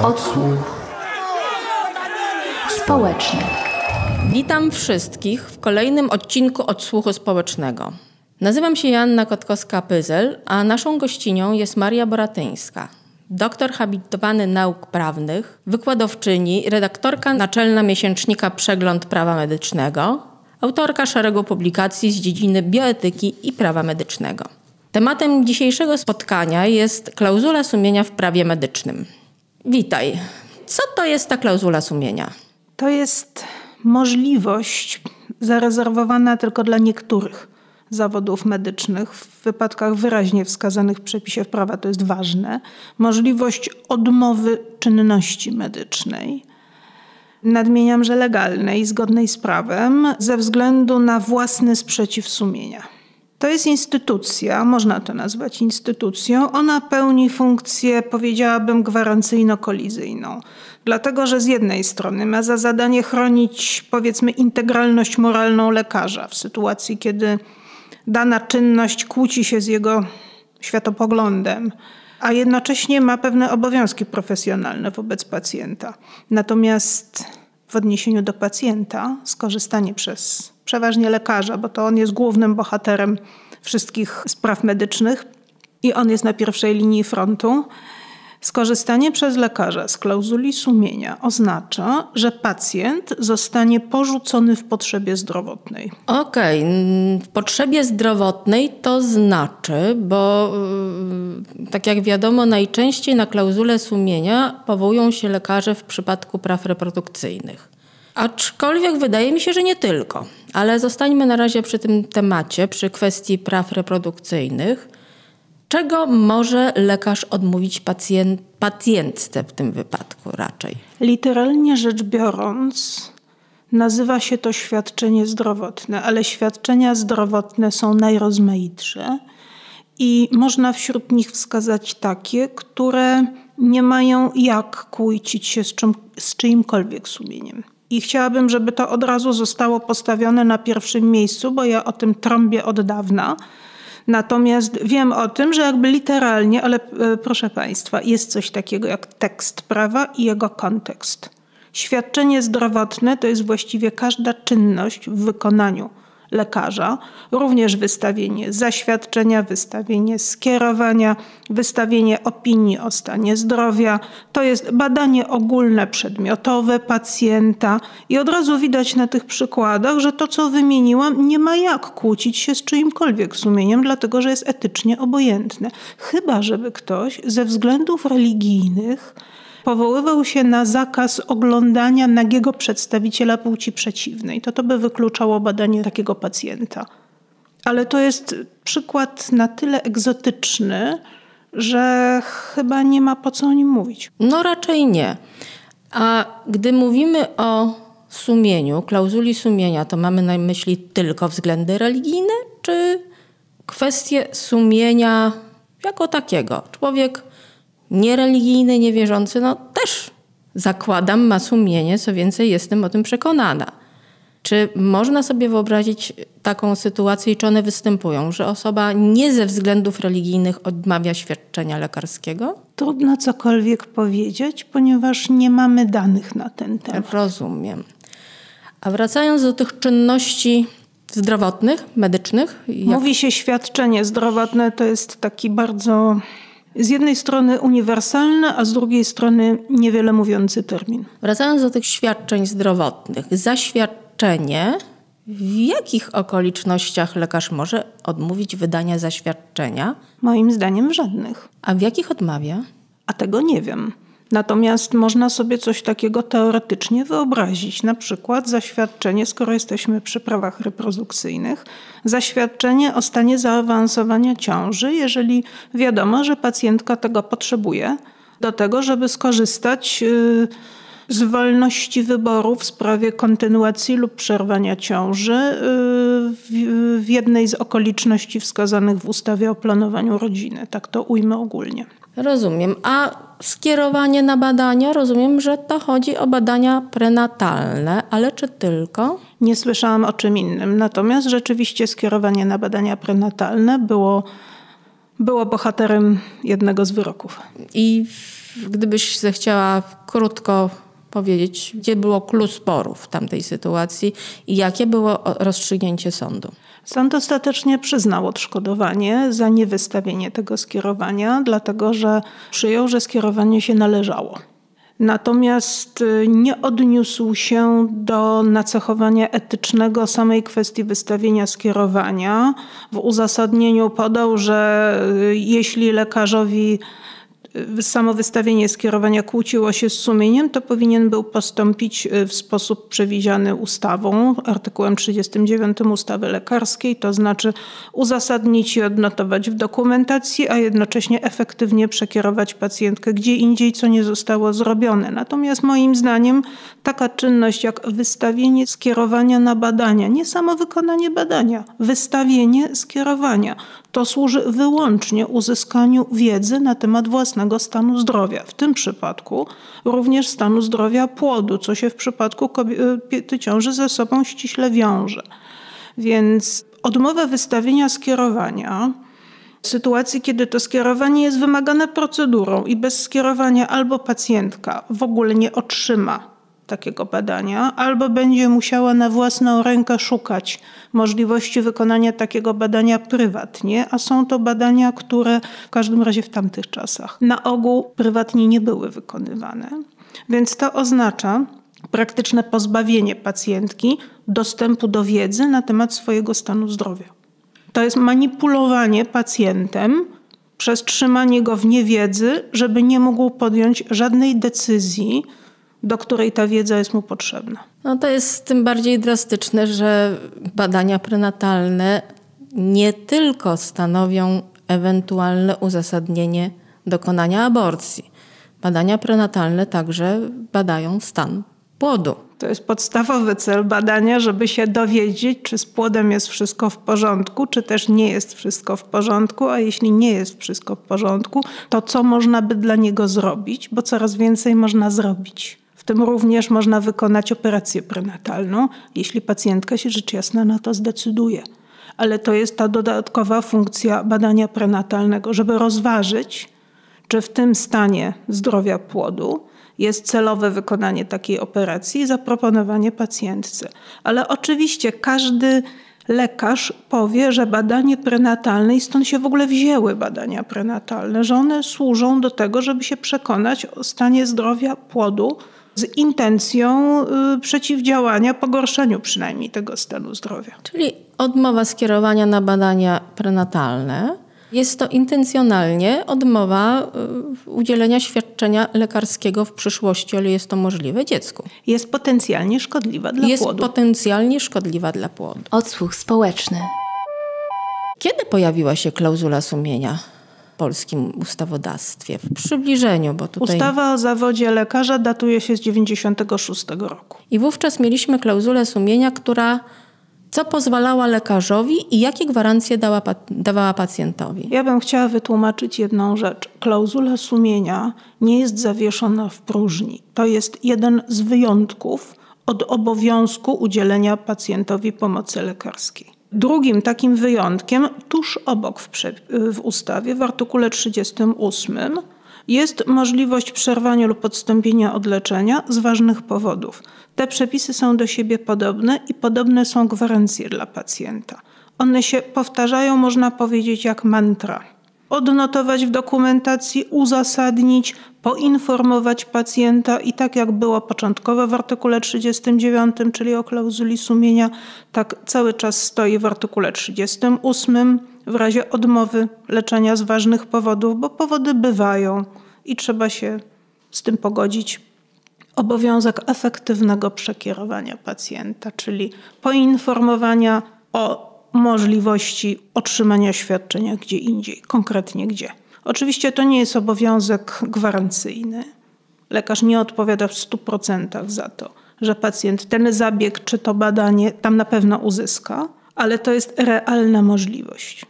Odsłuch społeczny. Witam wszystkich w kolejnym odcinku Odsłuchu społecznego. Nazywam się Joanna Kotkowska-Pyzel, a naszą gościnią jest Maria Boratyńska, doktor habilitowany nauk prawnych, wykładowczyni, redaktorka naczelna miesięcznika Przegląd Prawa Medycznego, autorka szeregu publikacji z dziedziny bioetyki i prawa medycznego. Tematem dzisiejszego spotkania jest klauzula sumienia w prawie medycznym. Witaj. Co to jest ta klauzula sumienia? To jest możliwość zarezerwowana tylko dla niektórych zawodów medycznych w wypadkach wyraźnie wskazanych w przepisie prawa, to jest ważne, możliwość odmowy czynności medycznej, nadmieniam, że legalnej, zgodnej z prawem, ze względu na własny sprzeciw sumienia. To jest instytucja, można to nazwać instytucją, ona pełni funkcję, powiedziałabym, gwarancyjno-kolizyjną. Dlatego, że z jednej strony ma za zadanie chronić, powiedzmy, integralność moralną lekarza w sytuacji, kiedy dana czynność kłóci się z jego światopoglądem, a jednocześnie ma pewne obowiązki profesjonalne wobec pacjenta. Natomiast w odniesieniu do pacjenta skorzystanie przez przeważnie lekarza, bo to on jest głównym bohaterem wszystkich spraw medycznych i on jest na pierwszej linii frontu, skorzystanie przez lekarza z klauzuli sumienia oznacza, że pacjent zostanie porzucony w potrzebie zdrowotnej. Okej, w potrzebie zdrowotnej to znaczy, bo tak jak wiadomo, najczęściej na klauzulę sumienia powołują się lekarze w przypadku praw reprodukcyjnych. Aczkolwiek wydaje mi się, że nie tylko. Ale zostańmy na razie przy tym temacie, przy kwestii praw reprodukcyjnych. Czego może lekarz odmówić pacjentce w tym wypadku raczej? Literalnie rzecz biorąc, nazywa się to świadczenie zdrowotne, ale świadczenia zdrowotne są najrozmaitsze i można wśród nich wskazać takie, które nie mają jak kłócić się z czyimkolwiek sumieniem. I chciałabym, żeby to od razu zostało postawione na pierwszym miejscu, bo ja o tym trąbię od dawna. Natomiast wiem o tym, że jakby literalnie, ale proszę Państwa, jest coś takiego jak tekst prawa i jego kontekst. Świadczenie zdrowotne to jest właściwie każda czynność w wykonaniu lekarza, również wystawienie zaświadczenia, wystawienie skierowania, wystawienie opinii o stanie zdrowia. To jest badanie ogólne, przedmiotowe pacjenta i od razu widać na tych przykładach, że to, co wymieniłam, nie ma jak kłócić się z czyimkolwiek sumieniem, dlatego że jest etycznie obojętne. Chyba żeby ktoś ze względów religijnych powoływał się na zakaz oglądania nagiego przedstawiciela płci przeciwnej. To by wykluczało badanie takiego pacjenta. Ale to jest przykład na tyle egzotyczny, że chyba nie ma po co o nim mówić. No raczej nie. A gdy mówimy o sumieniu, klauzuli sumienia, to mamy na myśli tylko względy religijne, czy kwestie sumienia jako takiego? Człowiek niereligijny, niewierzący, no też zakładam, ma sumienie, co więcej jestem o tym przekonana. Czy można sobie wyobrazić taką sytuację i czy one występują, że osoba nie ze względów religijnych odmawia świadczenia lekarskiego? Trudno cokolwiek powiedzieć, ponieważ nie mamy danych na ten temat. Rozumiem. A wracając do tych czynności zdrowotnych, medycznych. Mówi się świadczenie zdrowotne, to jest taki bardzo z jednej strony uniwersalny, a z drugiej strony niewiele mówiący termin. Wracając do tych świadczeń zdrowotnych, zaświadczenie, w jakich okolicznościach lekarz może odmówić wydania zaświadczenia? Moim zdaniem w żadnych. A w jakich odmawia? A tego nie wiem. Natomiast można sobie coś takiego teoretycznie wyobrazić. Na przykład zaświadczenie, skoro jesteśmy przy prawach reprodukcyjnych, zaświadczenie o stanie zaawansowania ciąży, jeżeli wiadomo, że pacjentka tego potrzebuje do tego, żeby skorzystać z wolności wyboru w sprawie kontynuacji lub przerwania ciąży w jednej z okoliczności wskazanych w ustawie o planowaniu rodziny. Tak to ujmę ogólnie. Rozumiem. A skierowanie na badania? Rozumiem, że to chodzi o badania prenatalne, ale czy tylko? Nie słyszałam o czym innym. Natomiast rzeczywiście skierowanie na badania prenatalne było bohaterem jednego z wyroków. I Gdybyś zechciała krótko powiedzieć, gdzie było clou sporu w tamtej sytuacji i jakie było rozstrzygnięcie sądu? Sąd ostatecznie przyznał odszkodowanie za niewystawienie tego skierowania, dlatego że przyjął, że skierowanie się należało. Natomiast nie odniósł się do nacechowania etycznego samej kwestii wystawienia skierowania. W uzasadnieniu podał, że jeśli lekarzowi samo wystawienie skierowania kłóciło się z sumieniem, to powinien był postąpić w sposób przewidziany ustawą, artykułem 39 ustawy lekarskiej, to znaczy uzasadnić i odnotować w dokumentacji, a jednocześnie efektywnie przekierować pacjentkę gdzie indziej, co nie zostało zrobione. Natomiast moim zdaniem taka czynność jak wystawienie skierowania na badania, nie samo wykonanie badania, wystawienie skierowania, to służy wyłącznie uzyskaniu wiedzy na temat własnego stanu zdrowia. W tym przypadku również stanu zdrowia płodu, co się w przypadku kobiety ciąży ze sobą ściśle wiąże. Więc odmowa wystawienia skierowania w sytuacji, kiedy to skierowanie jest wymagane procedurą i bez skierowania albo pacjentka w ogóle nie otrzyma takiego badania, albo będzie musiała na własną rękę szukać możliwości wykonania takiego badania prywatnie, a są to badania, które w każdym razie w tamtych czasach na ogół prywatnie nie były wykonywane. Więc to oznacza praktyczne pozbawienie pacjentki dostępu do wiedzy na temat swojego stanu zdrowia. To jest manipulowanie pacjentem przez trzymanie go w niewiedzy, żeby nie mógł podjąć żadnej decyzji, do której ta wiedza jest mu potrzebna. No to jest tym bardziej drastyczne, że badania prenatalne nie tylko stanowią ewentualne uzasadnienie dokonania aborcji. Badania prenatalne także badają stan płodu. To jest podstawowy cel badania, żeby się dowiedzieć, czy z płodem jest wszystko w porządku, czy też nie jest wszystko w porządku, a jeśli nie jest wszystko w porządku, to co można by dla niego zrobić, bo coraz więcej można zrobić. W tym również można wykonać operację prenatalną, jeśli pacjentka się rzecz jasna na to zdecyduje. Ale to jest ta dodatkowa funkcja badania prenatalnego, żeby rozważyć, czy w tym stanie zdrowia płodu jest celowe wykonanie takiej operacji i zaproponowanie pacjentce. Ale oczywiście każdy lekarz powie, że badanie prenatalne, i stąd się w ogóle wzięły badania prenatalne, że one służą do tego, żeby się przekonać o stanie zdrowia płodu z intencją przeciwdziałania pogorszeniu przynajmniej tego stanu zdrowia. Czyli odmowa skierowania na badania prenatalne. Jest to intencjonalnie odmowa udzielenia świadczenia lekarskiego w przyszłości, ale jest to możliwe dziecku. Jest potencjalnie szkodliwa dla płodu. Jest potencjalnie szkodliwa dla płodu. Odsłuch społeczny. Kiedy pojawiła się klauzula sumienia w polskim ustawodawstwie? W przybliżeniu, bo tutaj... Ustawa o zawodzie lekarza datuje się z 1996 roku. I wówczas mieliśmy klauzulę sumienia, która... Co pozwalała lekarzowi i jakie gwarancje dawała pacjentowi? Ja bym chciała wytłumaczyć jedną rzecz. Klauzula sumienia nie jest zawieszona w próżni. To jest jeden z wyjątków od obowiązku udzielenia pacjentowi pomocy lekarskiej. Drugim takim wyjątkiem, tuż obok w ustawie, w artykule 38, jest możliwość przerwania lub odstąpienia od leczenia z ważnych powodów. Te przepisy są do siebie podobne i podobne są gwarancje dla pacjenta. One się powtarzają, można powiedzieć, jak mantra. Odnotować w dokumentacji, uzasadnić, poinformować pacjenta i tak jak było początkowo w artykule 39, czyli o klauzuli sumienia, tak cały czas stoi w artykule 38 w razie odmowy leczenia z ważnych powodów, bo powody bywają i trzeba się z tym pogodzić. Obowiązek efektywnego przekierowania pacjenta, czyli poinformowania o możliwości otrzymania świadczenia gdzie indziej, konkretnie gdzie. Oczywiście to nie jest obowiązek gwarancyjny. Lekarz nie odpowiada w 100% za to, że pacjent ten zabieg czy to badanie tam na pewno uzyska, ale to jest realna możliwość.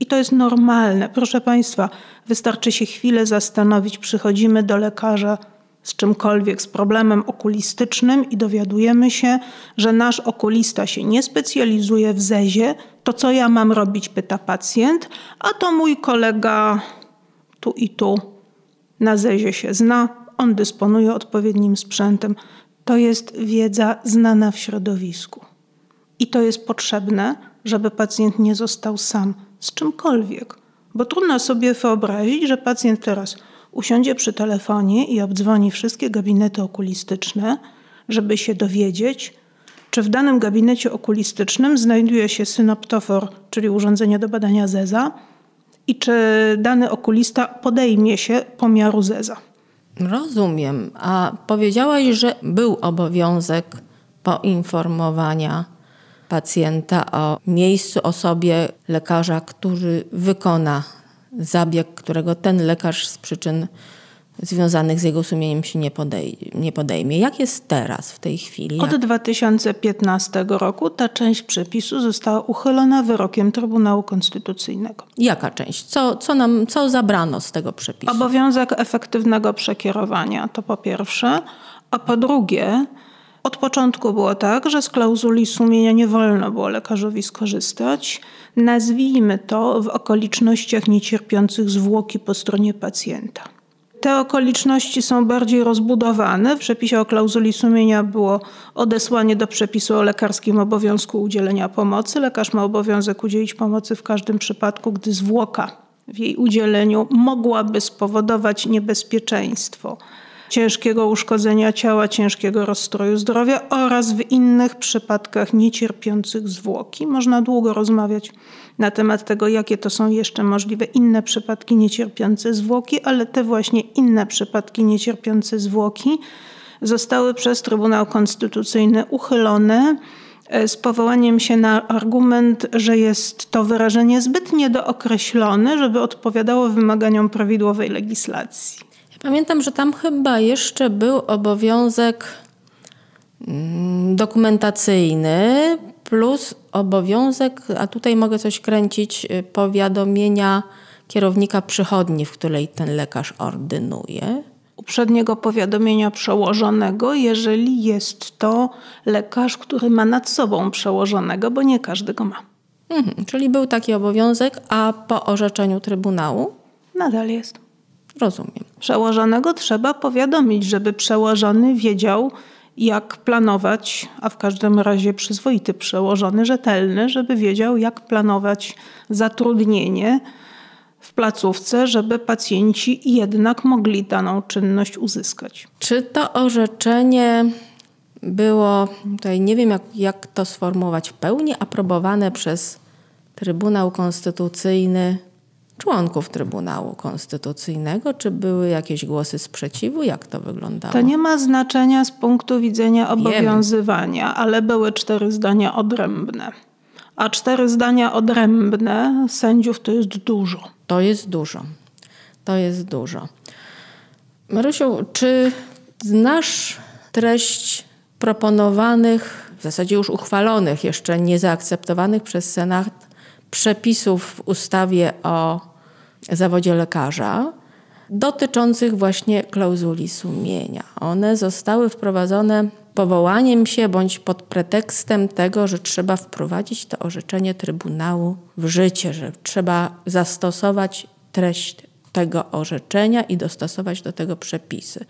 I to jest normalne. Proszę Państwa, wystarczy się chwilę zastanowić. Przychodzimy do lekarza z czymkolwiek, z problemem okulistycznym i dowiadujemy się, że nasz okulista się nie specjalizuje w zezie. To co ja mam robić, pyta pacjent, a to mój kolega tu i tu na zezie się zna, on dysponuje odpowiednim sprzętem. To jest wiedza znana w środowisku. I to jest potrzebne, żeby pacjent nie został sam z czymkolwiek. Bo trudno sobie wyobrazić, że pacjent teraz usiądzie przy telefonie i obdzwoni wszystkie gabinety okulistyczne, żeby się dowiedzieć, czy w danym gabinecie okulistycznym znajduje się synoptofor, czyli urządzenie do badania zeza, i czy dany okulista podejmie się pomiaru zeza. Rozumiem. A powiedziałaś, że był obowiązek poinformowania pacjenta o miejscu, osobie lekarza, który wykona zabieg, którego ten lekarz z przyczyn związanych z jego sumieniem się nie podejmie. Jak jest teraz, w tej chwili? Od 2015 roku ta część przepisu została uchylona wyrokiem Trybunału Konstytucyjnego. Jaka część? Co zabrano z tego przepisu? Obowiązek efektywnego przekierowania, to po pierwsze. A po drugie, od początku było tak, że z klauzuli sumienia nie wolno było lekarzowi skorzystać. Nazwijmy to w okolicznościach niecierpiących zwłoki po stronie pacjenta. Te okoliczności są bardziej rozbudowane. W przepisie o klauzuli sumienia było odesłanie do przepisu o lekarskim obowiązku udzielenia pomocy. Lekarz ma obowiązek udzielić pomocy w każdym przypadku, gdy zwłoka w jej udzieleniu mogłaby spowodować niebezpieczeństwo ciężkiego uszkodzenia ciała, ciężkiego rozstroju zdrowia oraz w innych przypadkach niecierpiących zwłoki. Można długo rozmawiać na temat tego, jakie to są jeszcze możliwe inne przypadki niecierpiące zwłoki, ale te właśnie inne przypadki niecierpiące zwłoki zostały przez Trybunał Konstytucyjny uchylone z powołaniem się na argument, że jest to wyrażenie zbyt niedookreślone, żeby odpowiadało wymaganiom prawidłowej legislacji. Pamiętam, że tam chyba jeszcze był obowiązek dokumentacyjny plus obowiązek, a tutaj mogę coś kręcić, powiadomienia kierownika przychodni, w której ten lekarz ordynuje. Uprzedniego powiadomienia przełożonego, jeżeli jest to lekarz, który ma nad sobą przełożonego, bo nie każdy go ma. Czyli był taki obowiązek, a po orzeczeniu Trybunału? Nadal jest. Rozumiem. Przełożonego trzeba powiadomić, żeby przełożony wiedział, jak planować, a w każdym razie przyzwoity przełożony, rzetelny, żeby wiedział, jak planować zatrudnienie w placówce, żeby pacjenci jednak mogli daną czynność uzyskać. Czy to orzeczenie było, tutaj nie wiem jak to sformułować w pełni, aprobowane przez Trybunał Konstytucyjny, członków Trybunału Konstytucyjnego? Czy były jakieś głosy sprzeciwu? Jak to wyglądało? To nie ma znaczenia z punktu widzenia obowiązywania, ale były 4 zdania odrębne. A 4 zdania odrębne sędziów to jest dużo. To jest dużo. To jest dużo. Marysiu, czy znasz treść proponowanych, w zasadzie już uchwalonych, jeszcze nie zaakceptowanych przez Senat przepisów w ustawie o zawodzie lekarza dotyczących właśnie klauzuli sumienia? One zostały wprowadzone powołaniem się bądź pod pretekstem tego, że trzeba wprowadzić to orzeczenie Trybunału w życie, że trzeba zastosować treść tego orzeczenia i dostosować do tego przepisy.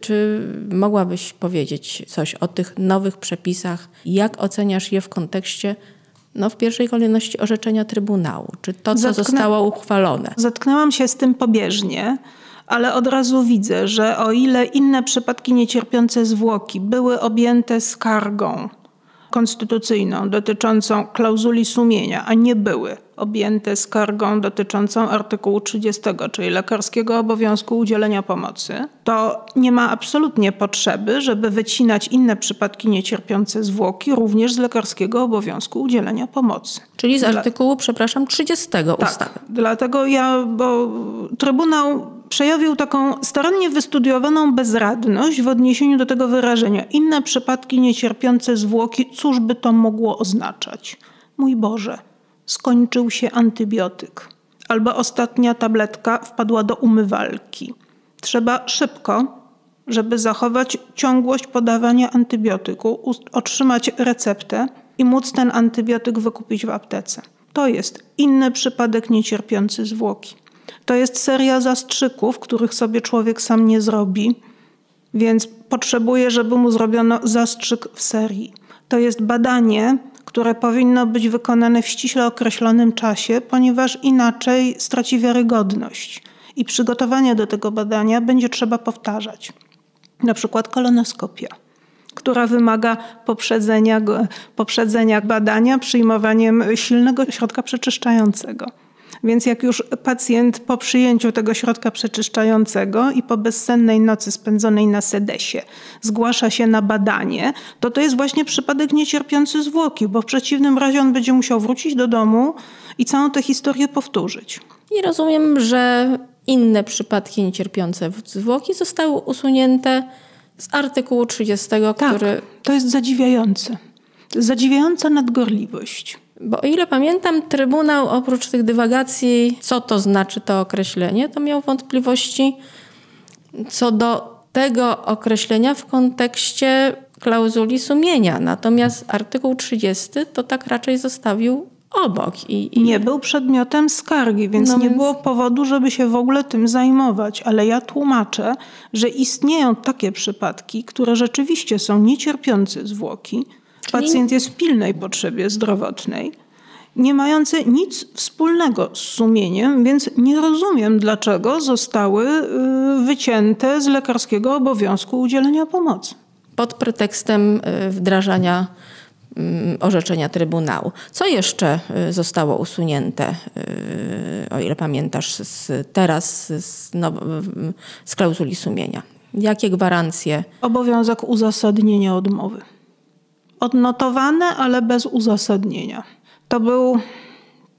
Czy mogłabyś powiedzieć coś o tych nowych przepisach? Jak oceniasz je w kontekście w pierwszej kolejności orzeczenia Trybunału? Czy to, co zostało uchwalone? Zetknęłam się z tym pobieżnie, ale od razu widzę, że o ile inne przypadki niecierpiące zwłoki były objęte skargą konstytucyjną dotyczącą klauzuli sumienia, a nie były objęte skargą dotyczącą artykułu 30, czyli lekarskiego obowiązku udzielenia pomocy, to nie ma absolutnie potrzeby, żeby wycinać inne przypadki niecierpiące zwłoki również z lekarskiego obowiązku udzielenia pomocy. Czyli z artykułu, przepraszam, 30 ustawy. Tak, dlatego bo Trybunał przejawił taką starannie wystudiowaną bezradność w odniesieniu do tego wyrażenia. Inne przypadki niecierpiące zwłoki, cóż by to mogło oznaczać? Mój Boże, skończył się antybiotyk albo ostatnia tabletka wpadła do umywalki. Trzeba szybko, żeby zachować ciągłość podawania antybiotyku, otrzymać receptę i móc ten antybiotyk wykupić w aptece. To jest inny przypadek niecierpiący zwłoki. To jest seria zastrzyków, których sobie człowiek sam nie zrobi, więc potrzebuje, żeby mu zrobiono zastrzyk w serii. To jest badanie, które powinno być wykonane w ściśle określonym czasie, ponieważ inaczej straci wiarygodność i przygotowanie do tego badania będzie trzeba powtarzać. Na przykład kolonoskopia, która wymaga poprzedzenia badania przyjmowaniem silnego środka przeczyszczającego. Więc jak już pacjent po przyjęciu tego środka przeczyszczającego i po bezsennej nocy spędzonej na sedesie zgłasza się na badanie, to jest właśnie przypadek niecierpiący zwłoki, bo w przeciwnym razie on będzie musiał wrócić do domu i całą tę historię powtórzyć. I rozumiem, że inne przypadki niecierpiące zwłoki zostały usunięte z artykułu 30, który... to jest zadziwiające. Zadziwiająca nadgorliwość. Bo o ile pamiętam, Trybunał oprócz tych dywagacji, co to znaczy to określenie, to miał wątpliwości co do tego określenia w kontekście klauzuli sumienia. Natomiast artykuł 30 to tak raczej zostawił obok. Nie był przedmiotem skargi, więc nie było powodu, żeby się w ogóle tym zajmować. Ale ja tłumaczę, że istnieją takie przypadki, które rzeczywiście są niecierpiące zwłoki. Pacjent jest w pilnej potrzebie zdrowotnej, nie mający nic wspólnego z sumieniem, więc nie rozumiem, dlaczego zostały wycięte z lekarskiego obowiązku udzielenia pomocy. Pod pretekstem wdrażania orzeczenia Trybunału. Co jeszcze zostało usunięte, o ile pamiętasz, z klauzuli sumienia? Jakie gwarancje? Obowiązek uzasadnienia odmowy. Odnotowane, ale bez uzasadnienia. To był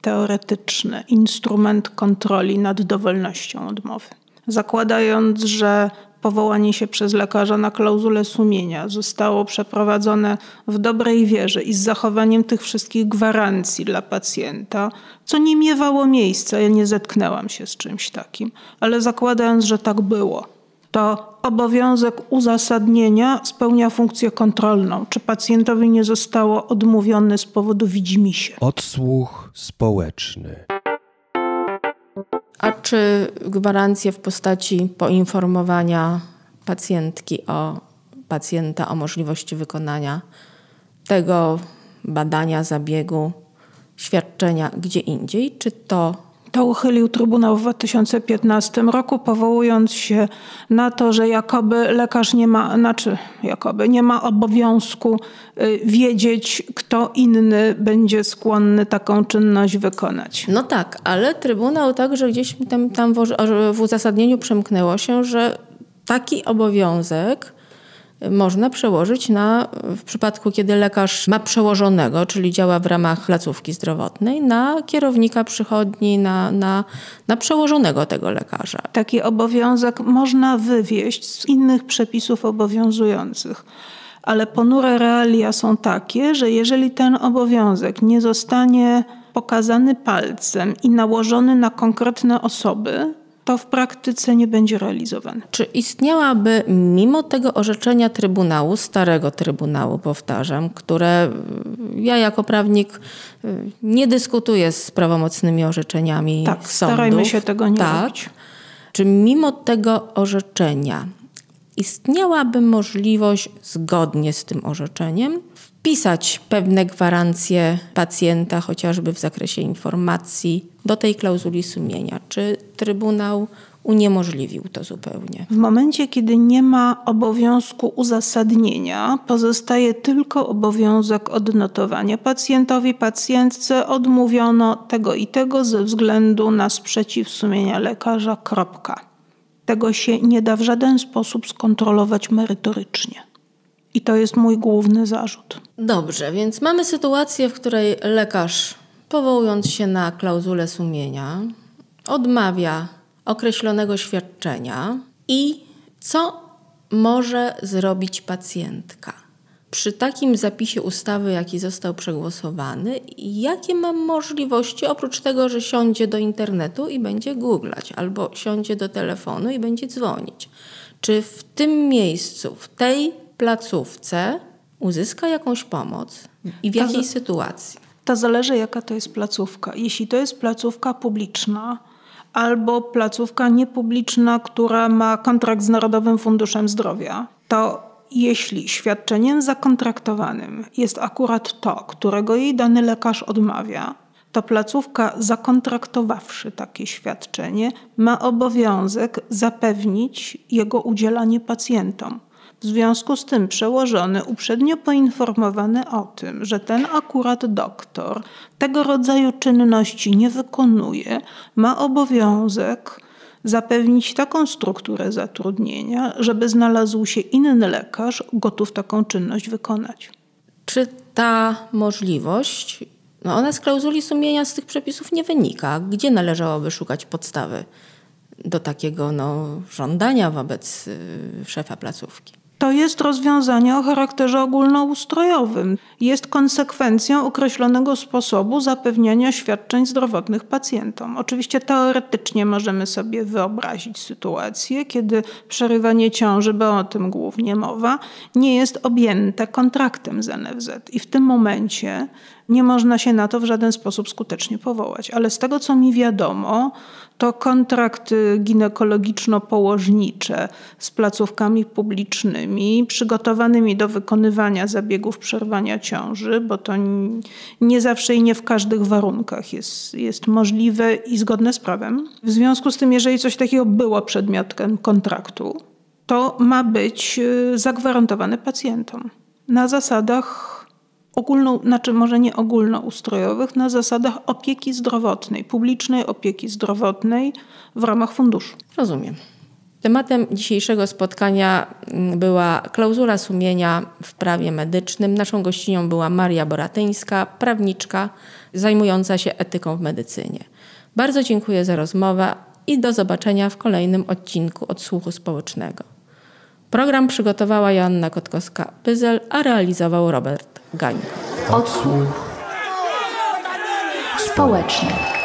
teoretyczny instrument kontroli nad dowolnością odmowy. Zakładając, że powołanie się przez lekarza na klauzulę sumienia zostało przeprowadzone w dobrej wierze i z zachowaniem tych wszystkich gwarancji dla pacjenta, co nie miewało miejsca, ja nie zetknęłam się z czymś takim, ale zakładając, że tak było, to obowiązek uzasadnienia spełnia funkcję kontrolną. Czy pacjentowi nie zostało odmówione z powodu widzimisię? Odsłuch społeczny. A czy gwarancje w postaci poinformowania pacjenta o możliwości wykonania tego badania, zabiegu, świadczenia gdzie indziej, czy to uchylił Trybunał w 2015 roku, powołując się na to, że jakoby lekarz nie ma, nie ma obowiązku wiedzieć, kto inny będzie skłonny taką czynność wykonać. No tak, ale Trybunał także gdzieś tam w uzasadnieniu przemknęło się, że taki obowiązek można przełożyć w przypadku, kiedy lekarz ma przełożonego, czyli działa w ramach placówki zdrowotnej, na kierownika przychodni, na przełożonego tego lekarza. Taki obowiązek można wywieść z innych przepisów obowiązujących. Ale ponure realia są takie, że jeżeli ten obowiązek nie zostanie pokazany palcem i nałożony na konkretne osoby, to w praktyce nie będzie realizowane. Czy istniałaby mimo tego orzeczenia Trybunału, starego Trybunału powtarzam, które ja jako prawnik nie dyskutuję z prawomocnymi orzeczeniami sądów. Tak, starajmy się tego nie robić. Czy mimo tego orzeczenia istniałaby możliwość zgodnie z tym orzeczeniem wpisać pewne gwarancje pacjenta, chociażby w zakresie informacji, do tej klauzuli sumienia? Czy Trybunał uniemożliwił to zupełnie? W momencie, kiedy nie ma obowiązku uzasadnienia, pozostaje tylko obowiązek odnotowania. Pacjentowi, pacjentce odmówiono tego i tego ze względu na sprzeciw sumienia lekarza. Kropka. Tego się nie da w żaden sposób skontrolować merytorycznie. I to jest mój główny zarzut. Dobrze, więc mamy sytuację, w której lekarz, powołując się na klauzulę sumienia, odmawia określonego świadczenia. I co może zrobić pacjentka? Przy takim zapisie ustawy, jaki został przegłosowany, jakie ma możliwości, oprócz tego, że siądzie do internetu i będzie googlać, albo siądzie do telefonu i będzie dzwonić? Czy w tym miejscu, w tej placówce uzyska jakąś pomoc i w jakiej sytuacji? To zależy, jaka to jest placówka. Jeśli to jest placówka publiczna, albo placówka niepubliczna, która ma kontrakt z Narodowym Funduszem Zdrowia, to jeśli świadczeniem zakontraktowanym jest akurat to, którego jej dany lekarz odmawia, to placówka zakontraktowawszy takie świadczenie ma obowiązek zapewnić jego udzielanie pacjentom. W związku z tym przełożony uprzednio poinformowany o tym, że ten akurat doktor tego rodzaju czynności nie wykonuje, ma obowiązek zapewnić taką strukturę zatrudnienia, żeby znalazł się inny lekarz gotów taką czynność wykonać. Czy ta możliwość, ona z klauzuli sumienia z tych przepisów nie wynika? Gdzie należałoby szukać podstawy do takiego żądania wobec szefa placówki? To jest rozwiązanie o charakterze ogólnoustrojowym. Jest konsekwencją określonego sposobu zapewniania świadczeń zdrowotnych pacjentom. Oczywiście teoretycznie możemy sobie wyobrazić sytuację, kiedy przerywanie ciąży, bo o tym głównie mowa, nie jest objęte kontraktem z NFZ i w tym momencie nie można się na to w żaden sposób skutecznie powołać. Ale z tego, co mi wiadomo, to kontrakty ginekologiczno-położnicze z placówkami publicznymi, przygotowanymi do wykonywania zabiegów przerwania ciąży, bo to nie zawsze i nie w każdych warunkach jest możliwe i zgodne z prawem. W związku z tym, jeżeli coś takiego było przedmiotem kontraktu, to ma być zagwarantowane pacjentom na zasadach może nie ogólnoustrojowych, na zasadach opieki zdrowotnej, publicznej opieki zdrowotnej w ramach funduszu. Rozumiem. Tematem dzisiejszego spotkania była klauzula sumienia w prawie medycznym. Naszą gościnią była Maria Boratyńska, prawniczka zajmująca się etyką w medycynie. Bardzo dziękuję za rozmowę i do zobaczenia w kolejnym odcinku Odsłuchu Społecznego. Program przygotowała Joanna Kotkowska-Pyzel, a realizował Robert Gani. Odsłuch społeczny.